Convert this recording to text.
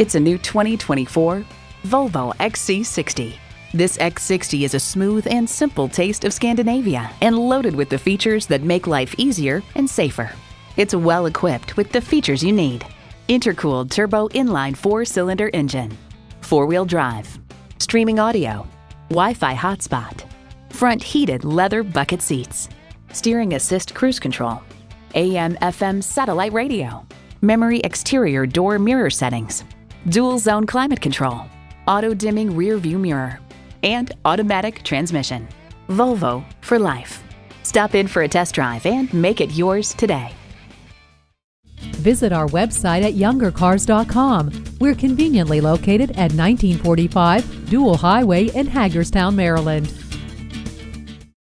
It's a new 2024 Volvo XC60. This X60 is a smooth and simple taste of Scandinavia and loaded with the features that make life easier and safer. It's well equipped with the features you need: intercooled turbo inline 4-cylinder engine, 4-wheel drive, streaming audio, Wi-Fi hotspot, front heated leather bucket seats, steering assist cruise control, AM/FM satellite radio, memory exterior door mirror settings, dual zone climate control, auto dimming rear view mirror, and automatic transmission. Volvo for life. Stop in for a test drive and make it yours today. Visit our website at youngercars.com. We're conveniently located at 1945 Dual Highway in Hagerstown, Maryland.